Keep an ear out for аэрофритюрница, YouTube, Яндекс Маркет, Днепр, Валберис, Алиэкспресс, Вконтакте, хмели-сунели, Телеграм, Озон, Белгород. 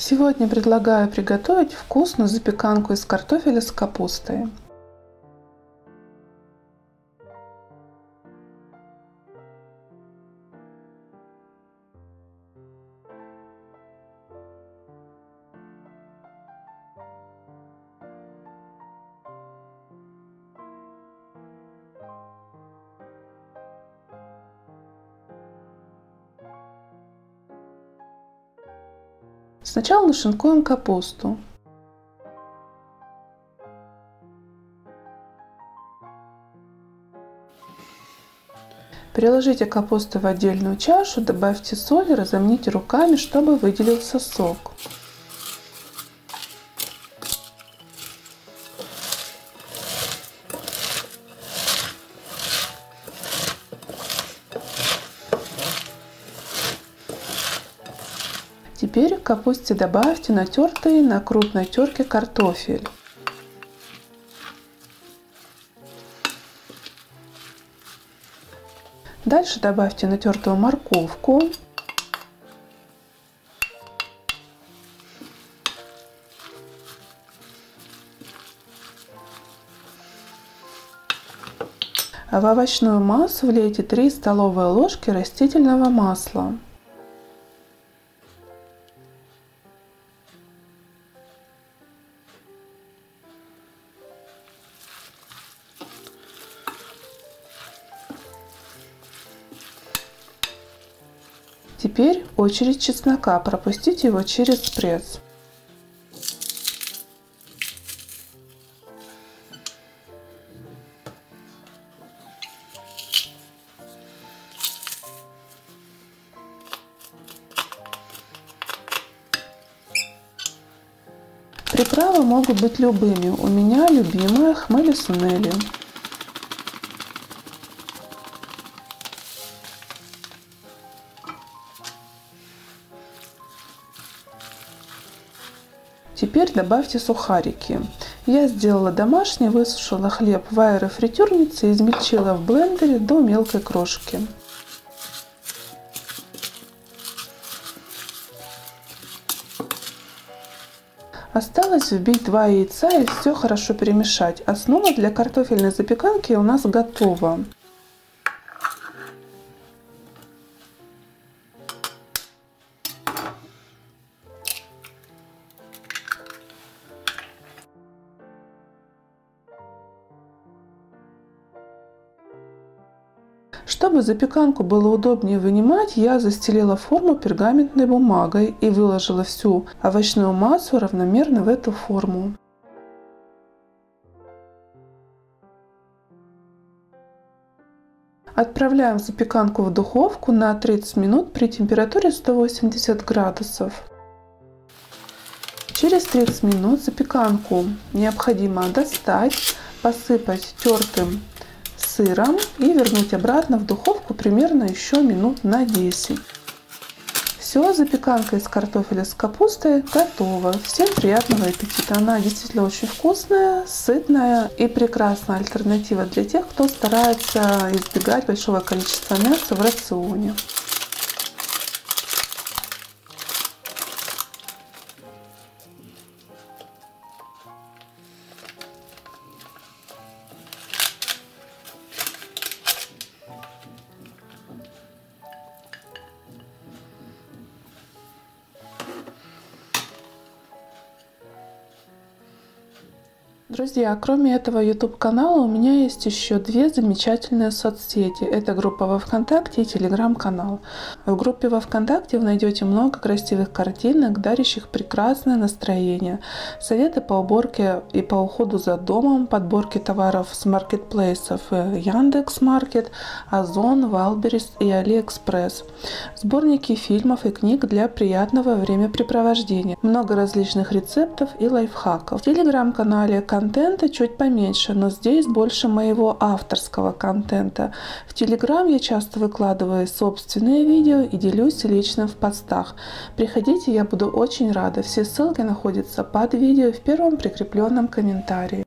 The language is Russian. Сегодня предлагаю приготовить вкусную запеканку из картофеля с капустой. Сначала нашинкуем капусту. Переложите капусту в отдельную чашу, добавьте соль и разомните руками, чтобы выделился сок. Теперь к капусте добавьте натертый на крупной терке картофель. Дальше добавьте натертую морковку. А в овощную массу влейте 3 столовые ложки растительного масла. Теперь очередь чеснока. Пропустите его через пресс. Приправы могут быть любыми. У меня любимая хмели-сунели. Теперь добавьте сухарики. Я сделала домашний, высушила хлеб в аэрофритюрнице и измельчила в блендере до мелкой крошки. Осталось взбить 2 яйца и все хорошо перемешать. Основа для картофельной запеканки у нас готова. Чтобы запеканку было удобнее вынимать, я застелила форму пергаментной бумагой и выложила всю овощную массу равномерно в эту форму. Отправляем запеканку в духовку на 30 минут при температуре 180 градусов. Через 30 минут запеканку необходимо достать, посыпать тертым сыром и вернуть обратно в духовку примерно еще минут на 10. Все, запеканка из картофеля с капустой готова. Всем приятного аппетита! Она действительно очень вкусная, сытная и прекрасная альтернатива для тех, кто старается избегать большого количества мяса в рационе. Друзья, кроме этого YouTube-канала у меня есть еще 2 замечательные соцсети. Это группа во Вконтакте и Телеграм-канал. В группе во Вконтакте вы найдете много красивых картинок, дарящих прекрасное настроение. Советы по уборке и по уходу за домом, подборки товаров с маркетплейсов Яндекс Маркет, Озон, Валберис и Алиэкспресс. Сборники фильмов и книг для приятного времяпрепровождения. Много различных рецептов и лайфхаков. В Телеграм-канале контента чуть поменьше, но здесь больше моего авторского контента. В Телеграм я часто выкладываю собственные видео и делюсь лично в постах. Приходите, я буду очень рада. Все ссылки находятся под видео в первом прикрепленном комментарии.